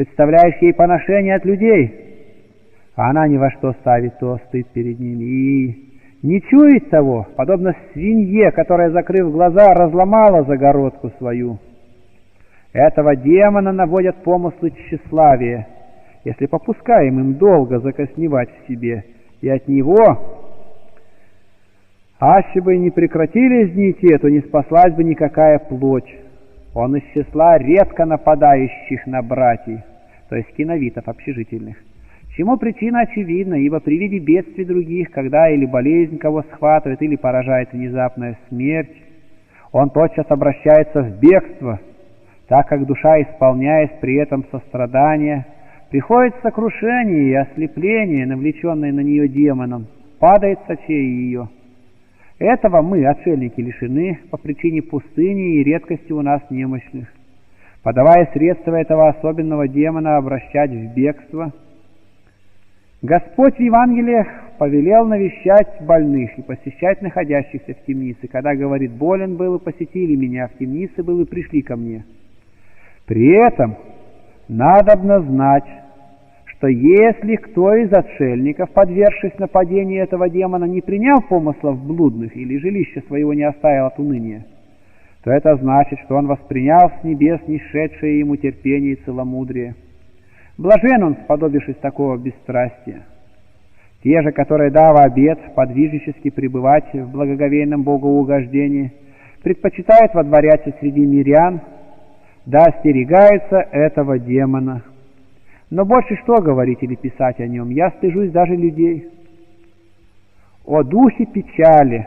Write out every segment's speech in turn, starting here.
представляешь ей поношение от людей, а она ни во что ставит то, стыд перед ними, и не чует того, подобно свинье, которая, закрыв глаза, разломала загородку свою. Этого демона наводят помыслы тщеславия, если попускаем им долго закосневать в себе, и от него, аще бы не прекратились дни те, то не спаслась бы никакая плоть. Он из числа редко нападающих на братьев, то есть киновитов общежительных. Чему причина очевидна, ибо при виде бедствий других, когда или болезнь кого схватывает, или поражает внезапная смерть, он тотчас обращается в бегство, так как душа, исполняясь при этом сострадание, приходит в сокрушение и ослепление, навлеченное на нее демоном, падает сочей ее. Этого мы, отшельники, лишены по причине пустыни и редкости у нас немощных. Подавая средства этого особенного демона обращать в бегство, Господь в Евангелиях повелел навещать больных и посещать находящихся в темнице, когда, говорит, болен был и посетили меня, в темнице был и пришли ко мне. При этом надобно знать, что если кто из отшельников, подвергшись нападению этого демона, не принял помыслов блудных или жилище своего не оставил от уныния, то это значит, что он воспринял с небес нисшедшее ему терпение и целомудрие. Блажен он, сподобившись такого бесстрастия. Те же, которые, дав обет подвижнически пребывать в благоговейном богоугождении, предпочитают водворяться среди мирян, да остерегаются этого демона. Но больше что говорить или писать о нем? Я стыжусь даже людей. О духе печали.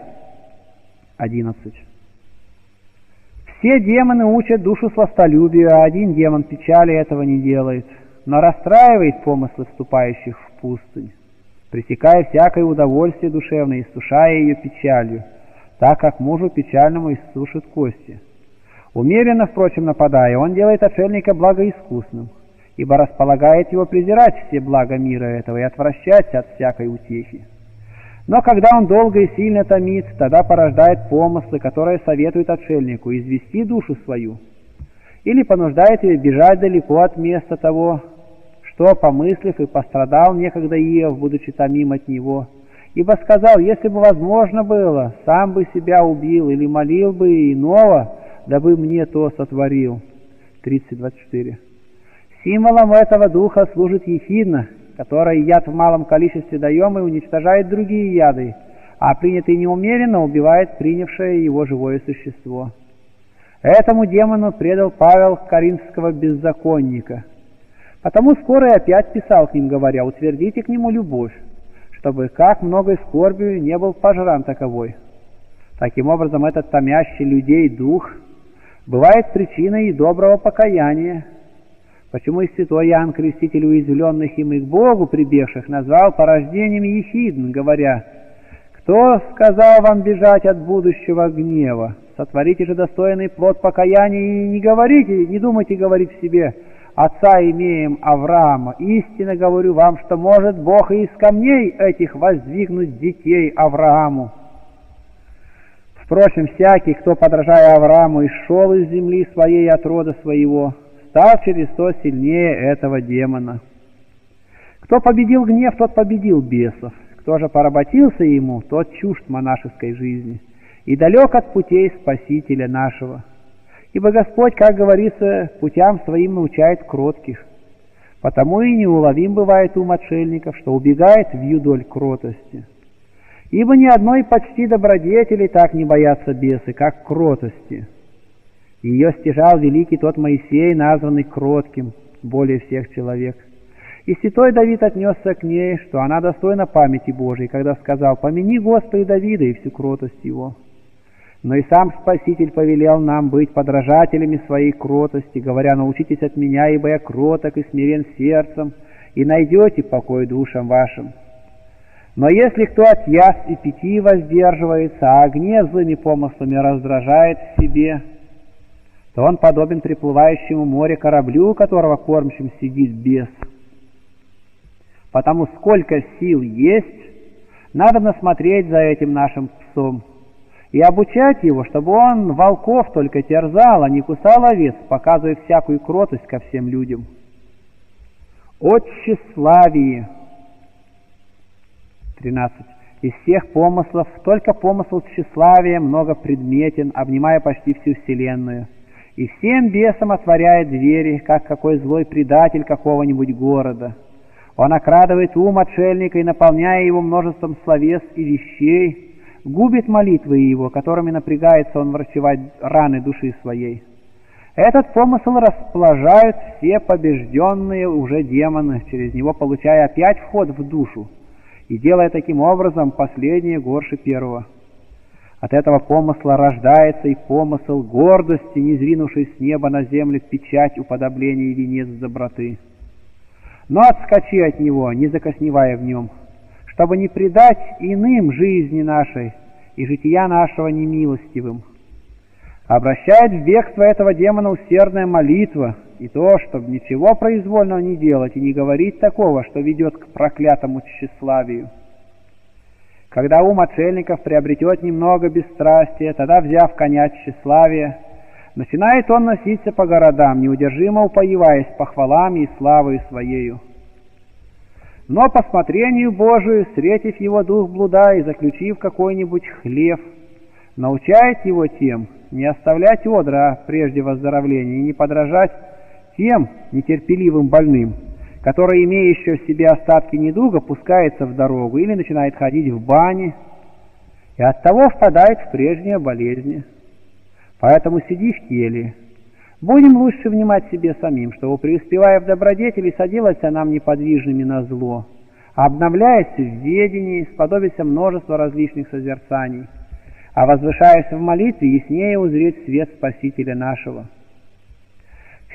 11. Все демоны учат душу сластолюбию, а один демон печали этого не делает, но расстраивает помыслы вступающих в пустынь, пресекая всякое удовольствие душевное, иссушая ее печалью, так как мужу печальному иссушит кости. Умеренно, впрочем, нападая, он делает отшельника благоискусным, ибо располагает его презирать все блага мира этого и отвращать от всякой утехи. Но когда он долго и сильно томит, тогда порождает помыслы, которые советуют отшельнику извести душу свою, или понуждает ее бежать далеко от места того, что, помыслив и пострадал некогда Иов, будучи томим от него, ибо сказал, если бы возможно было, сам бы себя убил или молил бы иного, дабы мне то сотворил. 30:24. Символом этого духа служит ехидна, которой яд в малом количестве даем и уничтожает другие яды, а принятый неумеренно убивает принявшее его живое существо. Этому демону предал Павел коринфского беззаконника. Потому скоро и опять писал к ним, говоря, «Утвердите к нему любовь, чтобы как многой скорбью не был пожран таковой». Таким образом, этот томящий людей дух бывает причиной и доброго покаяния, почему и святой Иоанн Креститель, уязвленных им и к Богу прибегших, назвал порождением ехидн, говоря, «Кто сказал вам бежать от будущего гнева? Сотворите же достойный плод покаяния и не говорите, не думайте говорить в себе, отца имеем Авраама. Истинно говорю вам, что может Бог и из камней этих воздвигнуть детей Аврааму». Впрочем, всякий, кто, подражая Аврааму, и шел из земли своей от рода своего, став через то сильнее этого демона. Кто победил гнев, тот победил бесов. Кто же поработился ему, тот чужд монашеской жизни и далек от путей Спасителя нашего. Ибо Господь, как говорится, путям своим научает кротких. Потому и неуловим бывает ум отшельников, что убегает вьюдоль кротости. Ибо ни одной почти добродетели так не боятся бесы, как кротости. Ее стяжал великий тот Моисей, названный кротким, более всех человек. И святой Давид отнесся к ней, что она достойна памяти Божией, когда сказал «Помяни Господи Давида и всю кротость его». Но и сам Спаситель повелел нам быть подражателями своей кротости, говоря «Научитесь от меня, ибо я кроток и смирен сердцем, и найдете покой душам вашим». Но если кто от яств и питья воздерживается, а огне злыми помыслами раздражает в себе, то он подобен приплывающему море кораблю, у которого кормчим сидит бес. Потому сколько сил есть, надо насмотреть за этим нашим псом и обучать его, чтобы он волков только терзал, а не кусал овец, показывая всякую кротость ко всем людям. о тщеславии. 13. Из всех помыслов только помысл тщеславия многопредметен, обнимая почти всю вселенную. И всем бесам отворяет двери, как какой злой предатель какого-нибудь города. Он окрадывает ум отшельника и, наполняя его множеством словес и вещей, губит молитвы его, которыми напрягается он врачевать раны души своей. Этот помысл расположают все побежденные уже демоны, через него получая опять вход в душу, и делая таким образом последнее горше первого. От этого помысла рождается и помысл гордости, низвинувший с неба на землю печать уподобления и венец доброты. Но отскочи от него, не закосневая в нем, чтобы не предать иным жизни нашей и жития нашего немилостивым. Обращает в бегство этого демона усердная молитва, и то, чтобы ничего произвольного не делать и не говорить такого, что ведет к проклятому тщеславию. Когда ум отшельников приобретет немного бесстрастия, тогда, взяв коня тщеславия, начинает он носиться по городам, неудержимо упоеваясь похвалами и славою своею. Но по смотрению Божию, встретив его дух блуда и заключив какой-нибудь хлев, научает его тем не оставлять одра прежде выздоровления и не подражать тем нетерпеливым больным, который, имея еще в себе остатки недуга, пускается в дорогу или начинает ходить в бане, и оттого впадает в прежние болезни. Поэтому сиди в теле. Будем лучше внимать себе самим, чтобы, преуспевая в добродетели, садилась нам неподвижными на зло, а обновляясь в ведении, сподобится множество различных созерцаний, а возвышаясь в молитве, яснее узреть свет Спасителя нашего.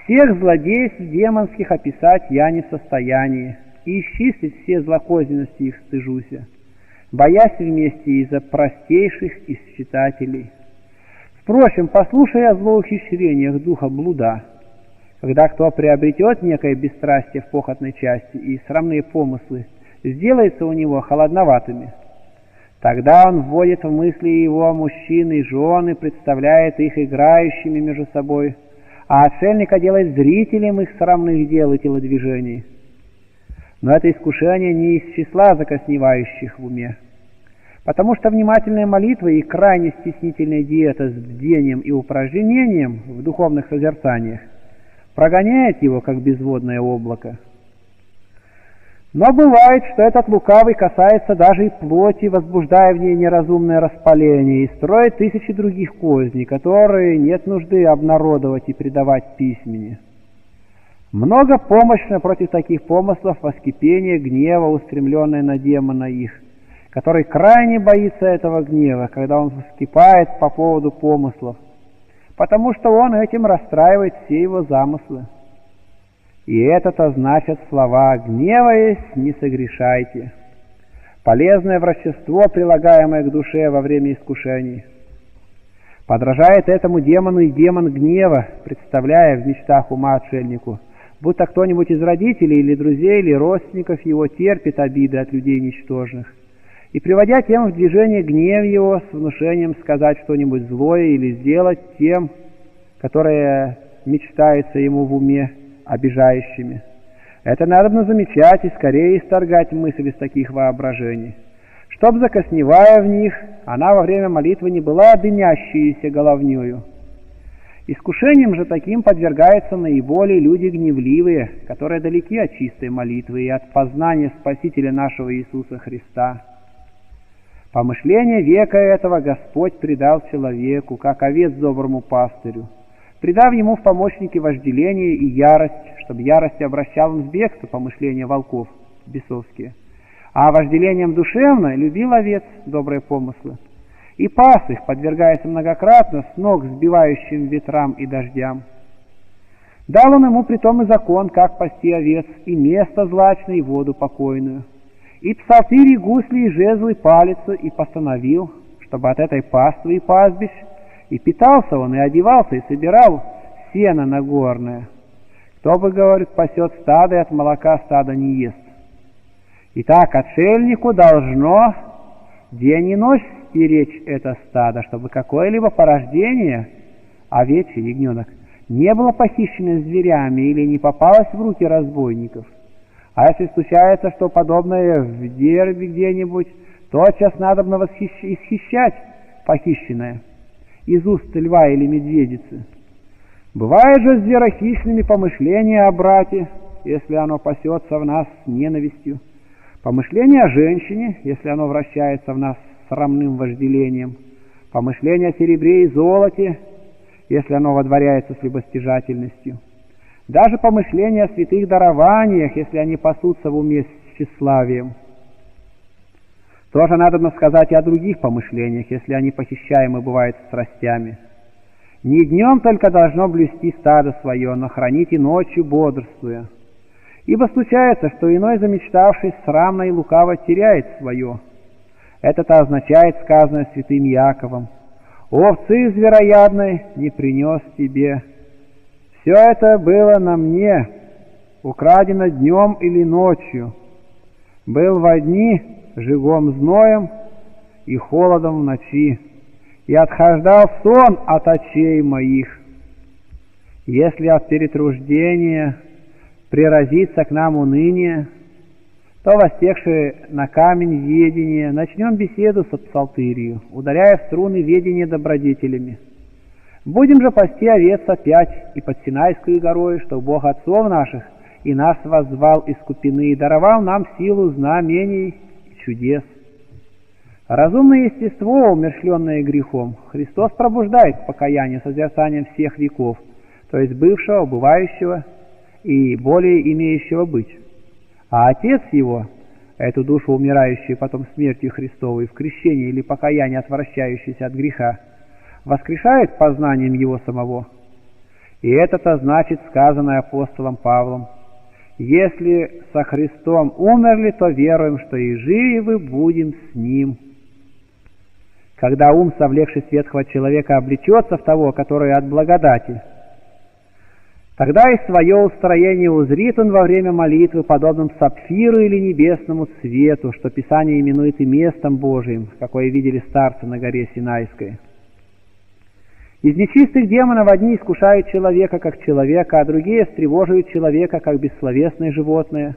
Всех злодейств демонских описать я не в состоянии, и исчислить все злокозненности их стыжуся, боясь вместе из-за простейших из читателей. Впрочем, послушай о злоухищрениях духа блуда, когда кто приобретет некое бесстрастие в похотной части и срамные помыслы, сделается у него холодноватыми. Тогда он вводит в мысли его мужчины и жены, представляет их играющими между собой, а отшельника делает зрителем их срамных дел и телодвижений. Но это искушение не из числа закосневающих в уме, потому что внимательная молитва и крайне стеснительная диета с бдением и упражнением в духовных созерцаниях прогоняет его, как безводное облако. Но бывает, что этот лукавый касается даже и плоти, возбуждая в ней неразумное распаление, и строит тысячи других козней, которые нет нужды обнародовать и предавать письмене. Много помощно против таких помыслов воскипение гнева, устремленное на демона их, который крайне боится этого гнева, когда он вскипает по поводу помыслов, потому что он этим расстраивает все его замыслы. И это-то значит слова «гневаясь, не согрешайте». Полезное врачество, прилагаемое к душе во время искушений. Подражает этому демону и демон гнева, представляя в мечтах ума отшельнику, будто кто-нибудь из родителей или друзей или родственников его терпит обиды от людей ничтожных, и приводя тем в движение гнев его с внушением сказать что-нибудь злое или сделать тем, которое мечтается ему в уме, обижающими. Это надобно замечать и скорее исторгать мысль из таких воображений, чтоб, закосневая в них, она во время молитвы не была дымящейся головнёю. Искушением же таким подвергаются наиболее люди гневливые, которые далеки от чистой молитвы и от познания Спасителя нашего Иисуса Христа. Помышление века этого Господь предал человеку, как овец доброму пастырю, придав ему в помощники вожделение и ярость, чтобы ярость обращал он в бегство помышления волков бесовские, а вожделением душевно любил овец добрые помыслы и пас их, подвергаясь многократно с ног сбивающим ветрам и дождям. Дал он ему притом и закон, как пасти овец, и место злачное, и воду покойную, и псалтырь, и гусли, и жезлы, и палицу, и постановил, чтобы от этой паствы и пастбищ и питался он, и одевался, и собирал сено нагорное. Кто бы, говорит, пасет стадо, и от молока стадо не ест. Итак, отшельнику должно день и ночь стеречь это стадо, чтобы какое-либо порождение, овечий, ягненок, не было похищено зверями или не попалось в руки разбойников. А если случается, что подобное в дереве где-нибудь, тотчас надобно исхищать похищенное из уст льва или медведицы. Бывает же с зверохищными помышления о брате, если оно пасется в нас с ненавистью, помышление о женщине, если оно вращается в нас с срамным вожделением, помышление о серебре и золоте, если оно водворяется с любостяжательностью, даже помышление о святых дарованиях, если они пасутся в уме с тщеславием. Тоже надобно сказать и о других помышлениях, если они похищаемы бывают страстями. Не днем только должно блюсти стадо свое, но хранить и ночью бодрствуя. Ибо случается, что иной, замечтавшись, срамно и лукаво теряет свое. Это-то означает сказанное святым Яковом: «Овцы звероядной не принес тебе». Все это было на мне, украдено днем или ночью. Был во дни жигом зноем и холодом в ночи, и отхождал сон от очей моих. Если от перетруждения приразится к нам уныние, то, востекшие на камень ведение, начнем беседу с псалтырью, ударяя в струны ведения добродетелями. Будем же пасти овец опять и под Синайскую горою, что Бог отцов наших и нас воззвал из купины и даровал нам силу знамений чудес. Разумное естество, умерщвленное грехом, Христос пробуждает покаяние созерцанием всех веков, то есть бывшего, бывающего и более имеющего быть. А Отец Его, эту душу, умирающую потом смертью Христовой, в крещении или покаянии, отвращающейся от греха, воскрешает познанием Его самого. И это-то значит сказанное апостолом Павлом: «Если со Христом умерли, то веруем, что и живы будем с Ним». Когда ум, совлекший с ветхого человека, облечется в того, который от благодати, тогда и свое устроение узрит он во время молитвы, подобным сапфиру или небесному цвету, что Писание именует и местом Божиим, какое видели старцы на горе Синайской. Из нечистых демонов одни искушают человека как человека, а другие встревоживают человека как бессловесные животные.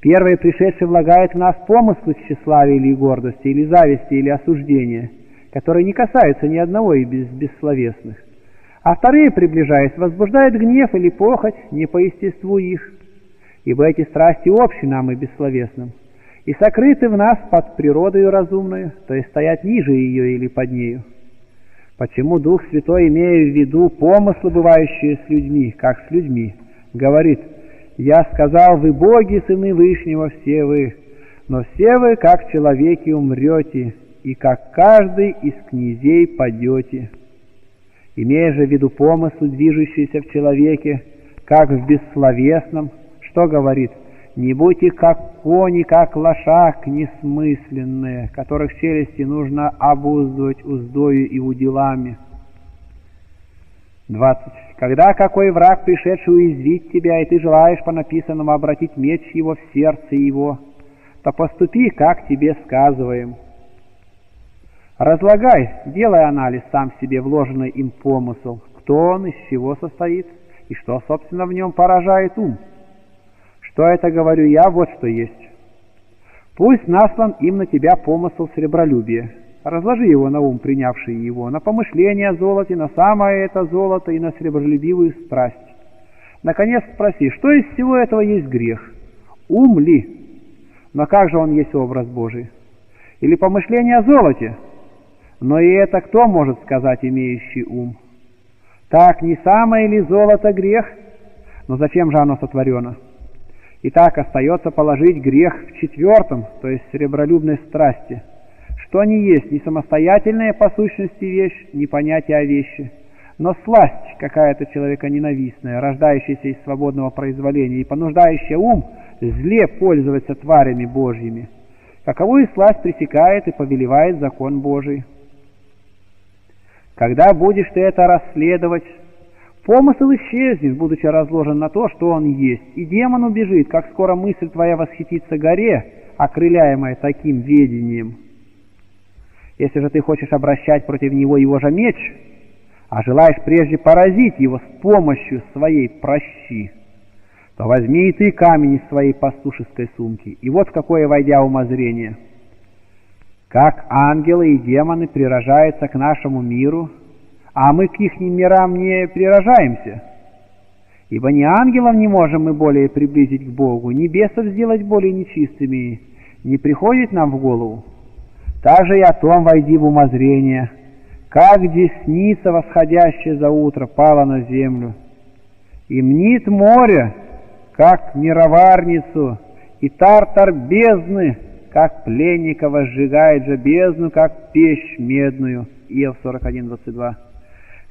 Первые пришедшие влагают в нас помыслы тщеславия или гордости, или зависти, или осуждения, которые не касаются ни одного из бессловесных. А вторые, приближаясь, возбуждают гнев или похоть не по естеству их, ибо эти страсти общи нам и бессловесным, и сокрыты в нас под природою разумную, то есть стоят ниже ее или под нею. Почему Дух Святой, имея в виду помыслы, бывающие с людьми, как с людьми, говорит: «Я сказал, вы боги, сыны Вышнего, все вы, но все вы, как человеки, умрете, и как каждый из князей падете». Имея же в виду помыслы, движущиеся в человеке, как в бессловесном, что говорит: «Не будьте как кони, как лошак несмысленные, которых челюсти нужно обуздывать уздою и удилами». 20. Когда какой враг, пришедший уязвить тебя, и ты желаешь по написанному обратить меч его в сердце его, то поступи, как тебе сказываем. Разлагай, делай анализ сам себе вложенный им помысл, кто он, из чего состоит, и что, собственно, в нем поражает ум. Что это говорю я, вот что есть. Пусть наслан им на тебя помысл сребролюбия. Разложи его на ум, принявший его, на помышление о золоте, на самое это золото и на сребролюбивую страсть. Наконец спроси, что из всего этого есть грех? Ум ли? Но как же он есть образ Божий? Или помышление о золоте? Но и это кто может сказать, имеющий ум? Так не самое ли золото грех? Но зачем же оно сотворено? Итак, остается положить грех в четвертом, то есть сребролюбной страсти, что не есть ни самостоятельная по сущности вещь, ни понятие о вещи, но сласть какая-то человеконенавистная, рождающаяся из свободного произволения и понуждающая ум зле пользоваться тварями Божьими, каковую сласть пресекает и повелевает закон Божий. Когда будешь ты это расследовать, помысл исчезнет, будучи разложен на то, что он есть, и демон убежит, как скоро мысль твоя восхитится горе, окрыляемая таким ведением. Если же ты хочешь обращать против него его же меч, а желаешь прежде поразить его с помощью своей прощи, Возьми и ты камень из своей пастушеской сумки, и вот в какое войдя умозрение. Как ангелы и демоны прирожаются к нашему миру, а мы к ихним мирам не прирожаемся. Ибо ни ангелов не можем мы более приблизить к Богу, ни бесов сделать более нечистыми, не приходит нам в голову. Также и о том войди в умозрение, как десница, восходящая за утро, пала на землю, и мнит море, как мироварницу, и тартар бездны, как пленника возжигает же бездну, как печь медную. Иов 41:22.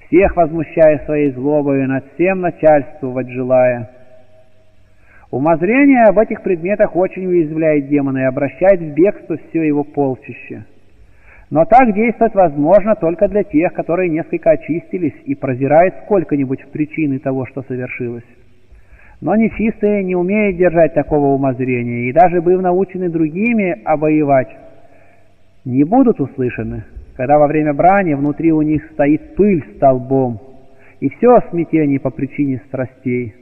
Всех возмущая своей злобою, над всем начальствовать желая. Умозрение об этих предметах очень уязвляет демона и обращает в бегство все его полчище. Но так действовать возможно только для тех, которые несколько очистились и прозирают сколько-нибудь в причины того, что совершилось. Но нечистые не умеют держать такого умозрения, и даже быв научены другими обоевать, не будут услышаны, когда во время брани внутри у них стоит пыль столбом, и все смятение по причине страстей.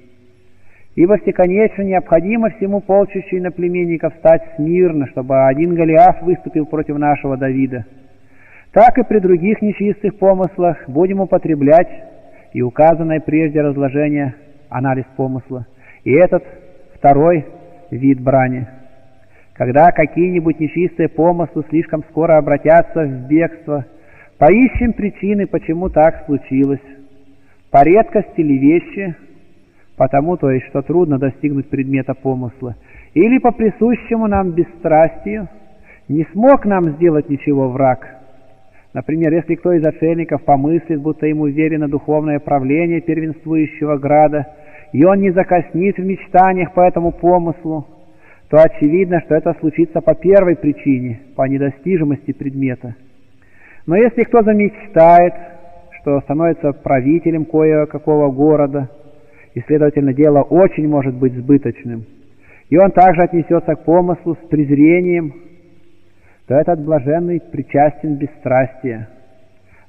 Ибо всеконечно необходимо всему полчищу иноплеменников стать смирно, чтобы один Голиаф выступил против нашего Давида. Так и при других нечистых помыслах будем употреблять и указанное прежде разложение – анализ помысла. И этот второй вид брани. Когда какие-нибудь нечистые помыслы слишком скоро обратятся в бегство, поищем причины, почему так случилось. По редкости ли вещи, потому, то есть, что трудно достигнуть предмета помысла, или по присущему нам бесстрастию, не смог нам сделать ничего враг. Например, если кто из отшельников помыслит, будто ему верено духовное правление первенствующего града, и он не закоснит в мечтаниях по этому помыслу, то очевидно, что это случится по первой причине, по недостижимости предмета. Но если кто замечтает, что становится правителем кое-какого города, и, следовательно, дело очень может быть сбыточным, и он также отнесется к помыслу с презрением, то этот блаженный причастен бесстрастия.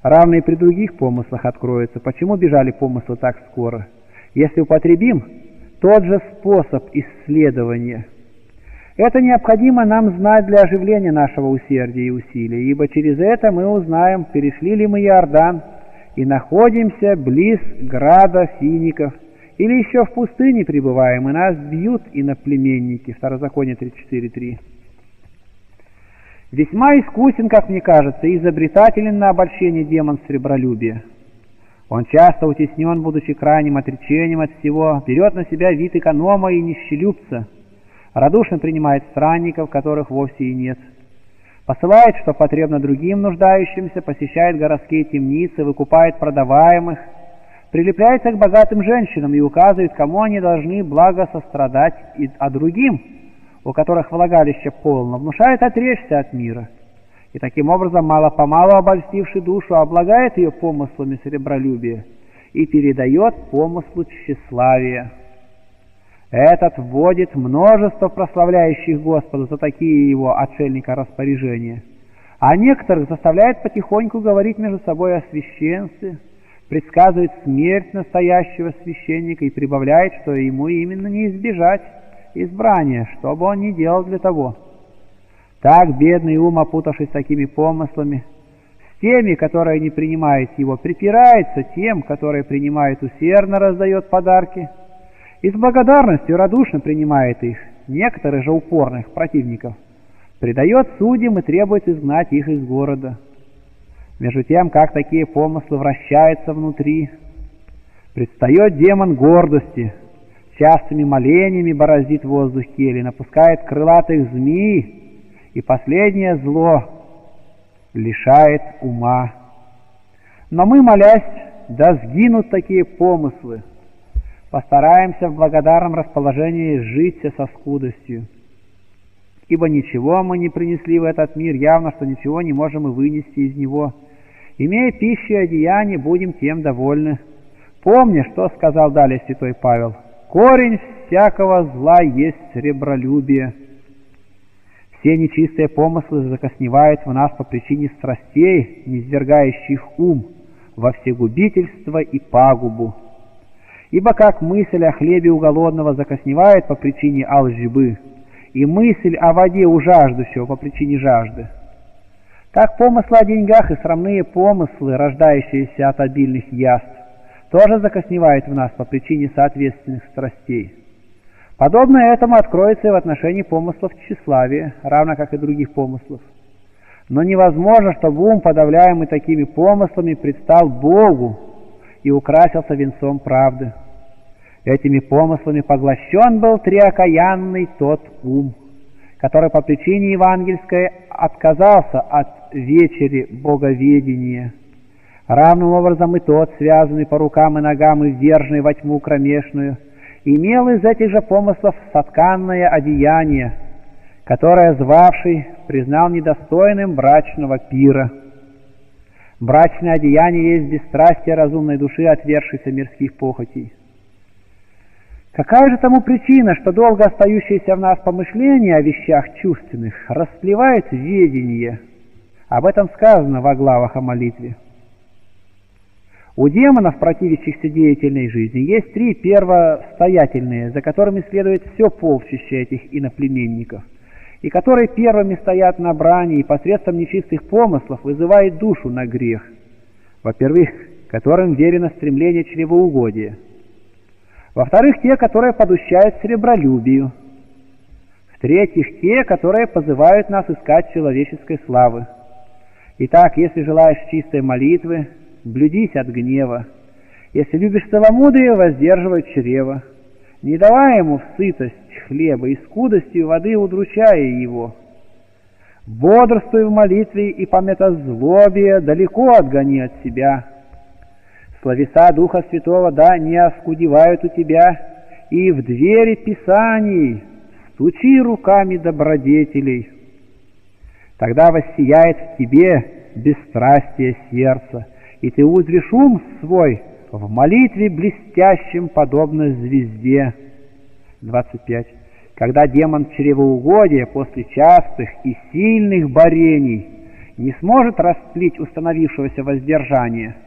Равно и при других помыслах откроется, почему бежали помыслы так скоро, если употребим тот же способ исследования. Это необходимо нам знать для оживления нашего усердия и усилия, ибо через это мы узнаем, перешли ли мы Иордан и находимся близ града фиников, или еще в пустыне пребываем, и нас бьют иноплеменники. Второзаконие 34:3. Весьма искусен, как мне кажется, и изобретателен на обольщение демон сребролюбия. Он часто утеснен, будучи крайним отречением от всего, берет на себя вид эконома и нищелюбца, радушно принимает странников, которых вовсе и нет, посылает, что потребно другим нуждающимся, посещает городские темницы, выкупает продаваемых, прилепляется к богатым женщинам и указывает, кому они должны благо сострадать, а другим, у которых влагалище полно, внушает отречься от мира, и таким образом мало-помалу обольстивший душу облагает ее помыслами сребролюбия и передает помыслу тщеславия. Этот вводит множество прославляющих Господа за такие его отшельника распоряжения, а некоторых заставляет потихоньку говорить между собой о священстве, предсказывает смерть настоящего священника и прибавляет, что ему именно не избежать избрание, что бы он ни делал для того. Так бедный ум, опутавшись такими помыслами, с теми, которые не принимают его, припирается тем, которые принимают, усердно раздает подарки и с благодарностью радушно принимает их, некоторых же упорных противников предает судьям и требует изгнать их из города. Между тем, как такие помыслы вращаются внутри, предстает демон гордости, частыми молениями бороздит воздух кельи, напускает крылатых змей, и последнее зло лишает ума. Но мы, молясь, да сгинут такие помыслы, постараемся в благодарном расположении житься со скудостью, ибо ничего мы не принесли в этот мир, явно, что ничего не можем и вынести из него. Имея пищу и одеяние, будем тем довольны. Помни, что сказал далее святой Павел: корень всякого зла есть сребролюбие. Все нечистые помыслы закосневают в нас по причине страстей, низвергающих ум во всегубительство и пагубу. Ибо как мысль о хлебе у голодного закосневает по причине алжбы, и мысль о воде у жаждущего по причине жажды, так помыслы о деньгах и срамные помыслы, рождающиеся от обильных яств, тоже закосневают в нас по причине соответственных страстей. Подобное этому откроется и в отношении помыслов тщеславия, равно как и других помыслов. Но невозможно, чтобы ум, подавляемый такими помыслами, предстал Богу и украсился венцом правды. Этими помыслами поглощен был триокаянный тот ум, который по причине евангельской отказался от вечери боговедения. Равным образом и тот, связанный по рукам и ногам и вверженный во тьму кромешную, имел из этих же помыслов сотканное одеяние, которое звавший признал недостойным брачного пира. Брачное одеяние есть бесстрастие разумной души, отвергшейся мирских похотей. Какая же тому причина, что долго остающееся в нас помышление о вещах чувственных расплевает ведение? Об этом сказано во главах о молитве. У демонов, противящихся деятельной жизни, есть три первостоятельные, за которыми следует все полчище этих иноплеменников, и которые первыми стоят на брани и посредством нечистых помыслов вызывают душу на грех, во-первых, которым верено стремление чревоугодия, во-вторых, те, которые подущают сребролюбию, в-третьих, те, которые позывают нас искать человеческой славы. Итак, если желаешь чистой молитвы, блюдись от гнева. Если любишь целомудрие, воздерживай чрево, не давая ему в сытость хлеба и скудостью воды удручая его. Бодрствуй в молитве и памятозлобие далеко отгони от себя. Словеса Духа Святого да не оскудевают у тебя, и в двери Писаний стучи руками добродетелей. Тогда воссияет в тебе бесстрастие сердца, и ты узришь ум свой в молитве блестящим, подобно звезде. 25. Когда демон чревоугодия после частых и сильных борений не сможет растлить установившегося воздержания,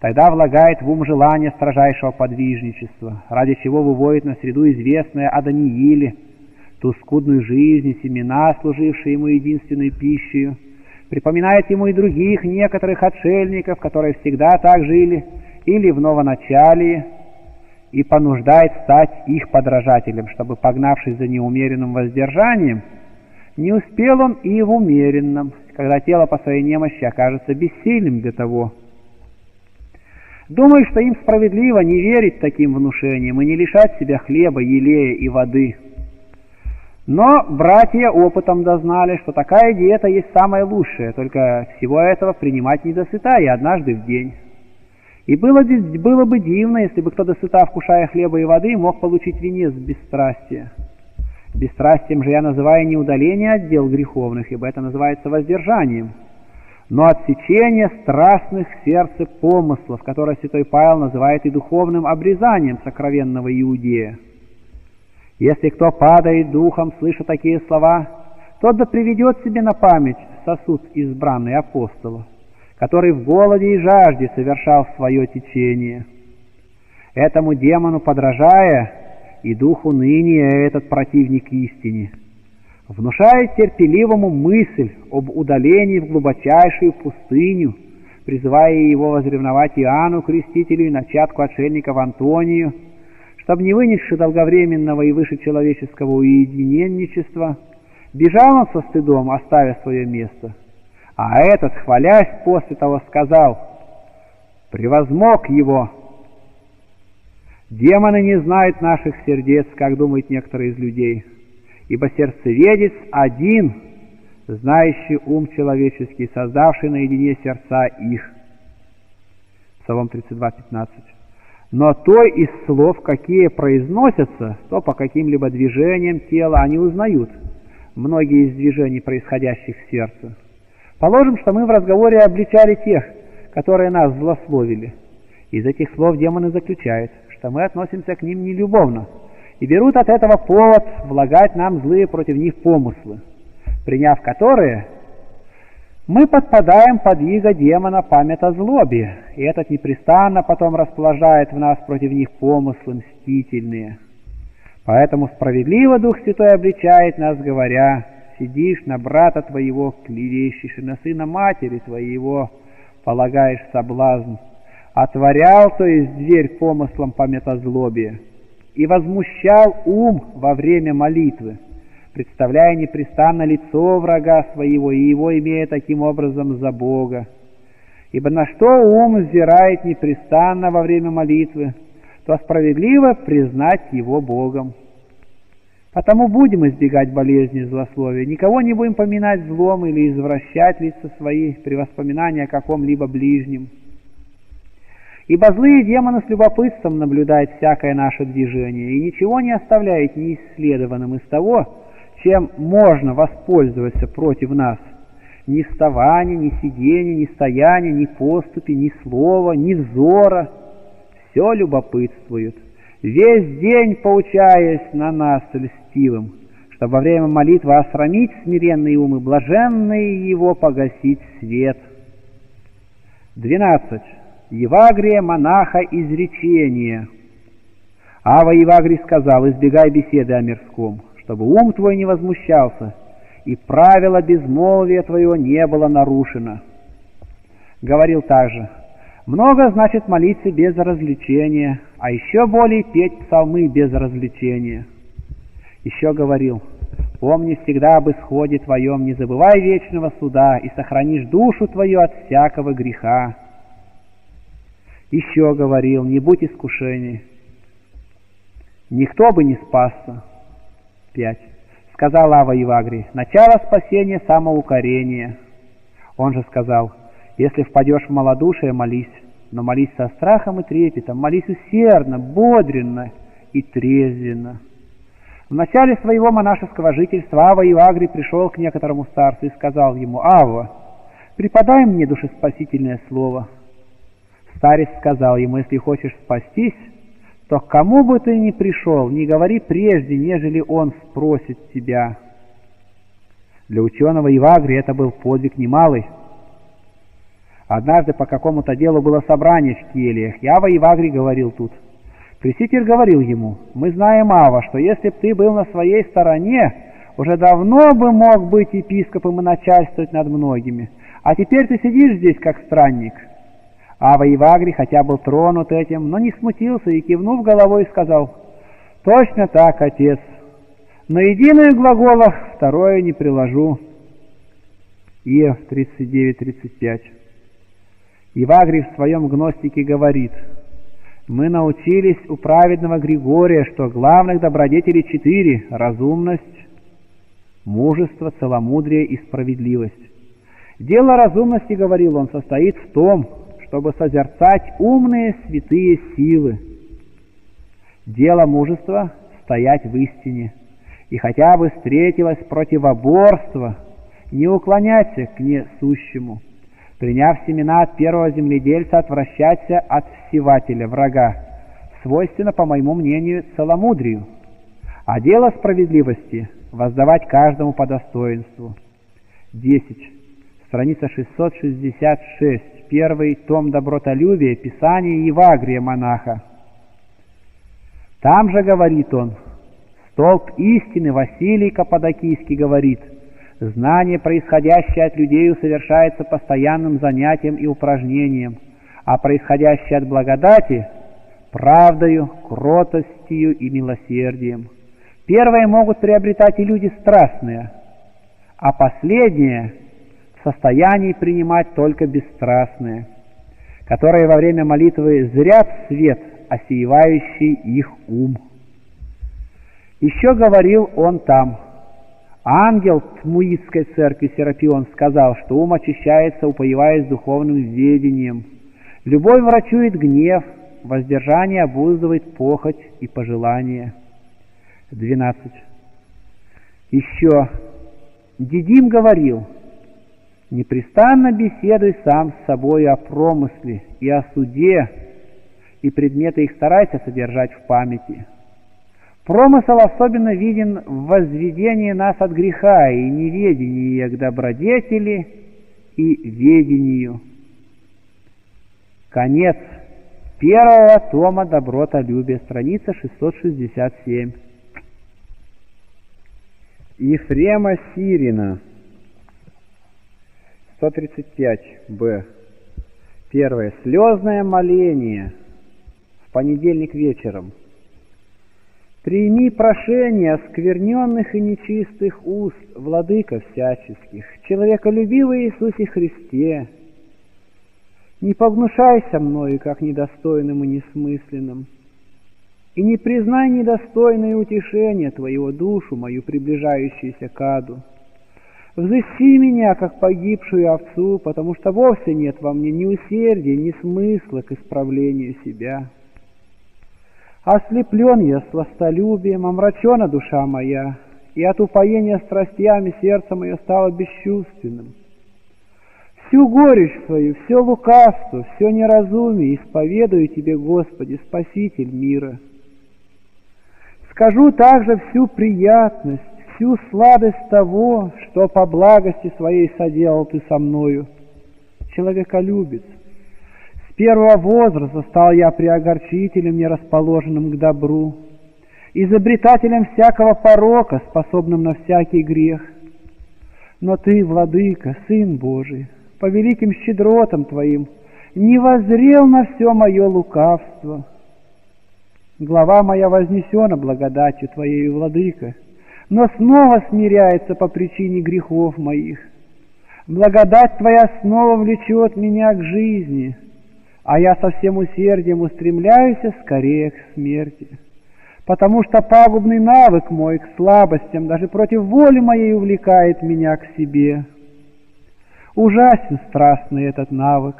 тогда влагает в ум желание строжайшего подвижничества, ради чего выводит на среду известное о Данииле, ту скудную жизнь и семена, служившие ему единственной пищей. Припоминает ему и других некоторых отшельников, которые всегда так жили или в новоначалии, и понуждает стать их подражателем, чтобы, погнавшись за неумеренным воздержанием, не успел он и в умеренном, когда тело по своей немощи окажется бессильным для того. Думаю, что им справедливо не верить таким внушениям и не лишать себя хлеба, елея и воды. Но братья опытом дознали, что такая диета есть самая лучшая, только всего этого принимать не досыта и однажды в день. И было бы дивно, если бы кто досыта, вкушая хлеба и воды, мог получить венец бесстрастия. Бесстрастием же я называю не удаление от дел греховных, ибо это называется воздержанием, но отсечение страстных в сердце помыслов, которое святой Павел называет и духовным обрезанием сокровенного иудея. Если кто падает духом, слыша такие слова, тот да приведет себе на память сосуд избранный апостола, который в голоде и жажде совершал свое течение. Этому демону подражая, и дух уныния этот противник истине внушает терпеливому мысль об удалении в глубочайшую пустыню, призывая его возревновать Иоанну Крестителю и начатку отшельников Антонию, чтобы, не вынесши долговременного и вышечеловеческого уединенничества, бежал он со стыдом, оставя свое место. А этот, хвалясь после того, сказал: «Превозмог его». Демоны не знают наших сердец, как думают некоторые из людей, ибо сердцеведец один, знающий ум человеческий, создавший наедине сердца их. Псалом 32:15. Но то из слов, какие произносятся, то по каким-либо движениям тела они узнают многие из движений, происходящих в сердце. Положим, что мы в разговоре обличали тех, которые нас злословили. Из этих слов демоны заключают, что мы относимся к ним нелюбовно, и берут от этого повод влагать нам злые против них помыслы, приняв которые, мы подпадаем под иго демона памятозлоби, и этот непрестанно потом расположает в нас против них помыслы мстительные. Поэтому справедливо Дух Святой обличает нас, говоря: «Сидишь на брата твоего, клевещешь, и на сына матери твоего полагаешь соблазн. Отворял, то есть дверь, помыслом памятозлобия, и возмущал ум во время молитвы, представляя непрестанно лицо врага своего, и его имея таким образом за Бога. Ибо на что ум взирает непрестанно во время молитвы, то справедливо признать его Богом». Потому будем избегать болезни и злословия, никого не будем поминать злом или извращать лица свои при воспоминании о каком-либо ближнем. Ибо злые демоны с любопытством наблюдают всякое наше движение и ничего не оставляет неисследованным из того, чем можно воспользоваться против нас. Ни вставания, ни сидения, ни стояния, ни поступи, ни слова, ни взора. Все любопытствует, весь день поучаясь на нас льстивым, чтобы во время молитвы осрамить смиренные умы, блаженные его погасить свет. 12. Евагрия монаха изречение. Ава Евагрий сказал: «Избегай беседы о мирском, чтобы ум твой не возмущался, и правило безмолвия твоего не было нарушено». Говорил также: «Много значит молиться без развлечения, а еще более петь псалмы без развлечения». Еще говорил: «Помни всегда об исходе твоем, не забывай вечного суда, и сохранишь душу твою от всякого греха». Еще говорил: «Не будь искушений, никто бы не спасся». 5. Сказал Ава Евагрий: «Начало спасения – самоукорение». Он же сказал: «Если впадешь в малодушие, молись, но молись со страхом и трепетом, молись усердно, бодренно и трезвенно». В начале своего монашеского жительства Ава Евагрий пришел к некоторому старцу и сказал ему: «Ава, преподай мне душеспасительное слово». Старец сказал ему: «Если хочешь спастись, то к кому бы ты ни пришел, не говори прежде, нежели он спросит тебя». Для ученого Евагрия это был подвиг немалый. Однажды по какому-то делу было собрание в кельях, и Ава Евагрий говорил тут. Пресвитер говорил ему: «Мы знаем, Ава, что если б ты был на своей стороне, уже давно бы мог быть епископом и начальствовать над многими, а теперь ты сидишь здесь как странник». Ава Евагрий, хотя был тронут этим, но не смутился и, кивнув головой, сказал: «Точно так, отец, но единое глагола, второе не приложу». Ев 39:35. Евагрий в своем гностике говорит: «Мы научились у праведного Григория, что главных добродетелей 4 – разумность, мужество, целомудрие и справедливость. Дело разумности, – говорил он, – состоит в том, чтобы созерцать умные святые силы. Дело мужества – стоять в истине, и хотя бы встретилось противоборство, не уклоняться к несущему. Приняв семена от первого земледельца, отвращайся от всевателя, врага, свойственно, по моему мнению, целомудрию. А дело справедливости – воздавать каждому по достоинству». 10. Страница 666. 1 том Добротолюбия, Писание Евагрия монаха. Там же говорит он: «Столб истины Василий Каппадокийский говорит: знание, происходящее от людей, усовершается постоянным занятием и упражнением, а происходящее от благодати – правдою, кротостью и милосердием. Первое могут приобретать и люди страстные, а последнее – в состоянии принимать только бесстрастные, которые во время молитвы зрят свет, осеивающий их ум». Еще говорил он там: «Ангел Тмуитской церкви Серапион сказал, что ум очищается, упоеваясь духовным ведением. Любовь врачует гнев, воздержание обуздывает похоть и пожелания». 12. Еще Дидим говорил: «Непрестанно беседуй сам с собой о промысле и о суде, и предметы их старайся содержать в памяти. Промысл особенно виден в возведении нас от греха и неведении к добродетели и ведению. Конец первого тома Добротолюбия, страница 667. Ефрема Сирина, 135-Б. Первое. Слезное моление. В понедельник вечером. Прими прошение оскверненных и нечистых уст, владыка всяческих, человеколюбивый Иисусе Христе. Не погнушайся мною, как недостойным и несмысленным, и не признай недостойное утешение твоего душу, мою приближающуюся к аду. Взыщи меня, как погибшую овцу, потому что вовсе нет во мне ни усердия, ни смысла к исправлению себя. Ослеплен я сластолюбием, омрачена душа моя, и от упоения страстями сердце мое стало бесчувственным. Всю горечь свою, все лукавство, все неразумие исповедую Тебе, Господи, Спаситель мира. Скажу также всю приятность, всю сладость того, что по благости своей соделал Ты со мною, человеколюбец. С первого возраста стал я приогорчителем, нерасположенным к добру, изобретателем всякого порока, способным на всякий грех. Но Ты, Владыка, Сын Божий, по великим щедротам Твоим, не воззрел на все мое лукавство. Глава моя вознесена благодатью Твоей, Владыка, но снова смиряется по причине грехов моих. Благодать Твоя снова влечет меня к жизни, а я со всем усердием устремляюсь скорее к смерти, потому что пагубный навык мой к слабостям даже против воли моей увлекает меня к себе. Ужасен страстный этот навык,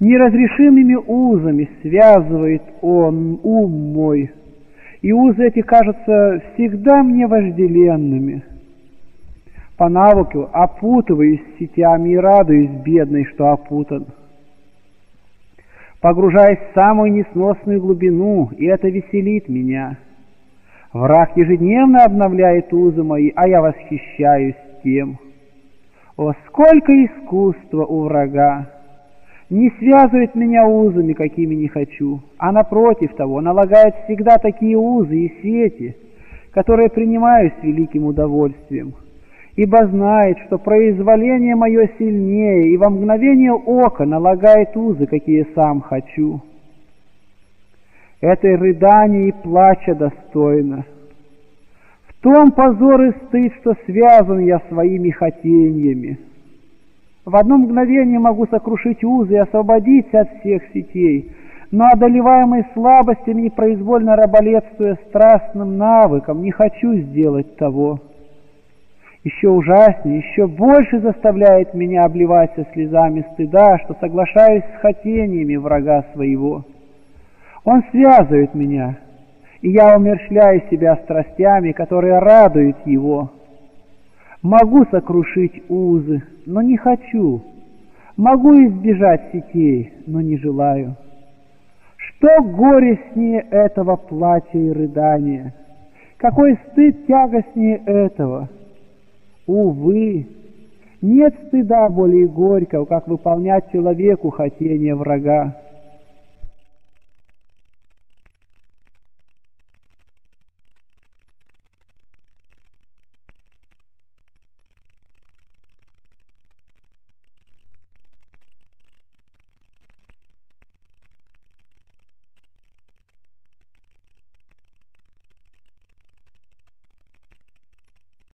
неразрешимыми узами связывает он ум мой, и узы эти кажутся всегда мне вожделенными. По навыку опутываюсь сетями и радуюсь бедной, что опутан. Погружаясь в самую несносную глубину, и это веселит меня. Враг ежедневно обновляет узы мои, а я восхищаюсь тем. О, сколько искусства у врага! Не связывает меня узами, какими не хочу, а напротив того налагает всегда такие узы и сети, которые принимаю с великим удовольствием, ибо знает, что произволение мое сильнее, и во мгновение ока налагает узы, какие сам хочу. Этой рыдания и плача достойно. В том позор и стыд, что связан я своими хотениями. В одно мгновение могу сокрушить узы и освободиться от всех сетей, но, одолеваемый слабостями и произвольно раболепствуя страстным навыком, не хочу сделать того. Еще ужаснее, еще больше заставляет меня обливаться слезами стыда, что соглашаюсь с хотениями врага своего. Он связывает меня, и я умерщвляю себя страстями, которые радуют его. Могу сокрушить узы, но не хочу. Могу избежать сетей, но не желаю. Что горестнее этого плача и рыдания? Какой стыд тягостнее этого? Увы, нет стыда более горького, как выполнять человеку хотение врага.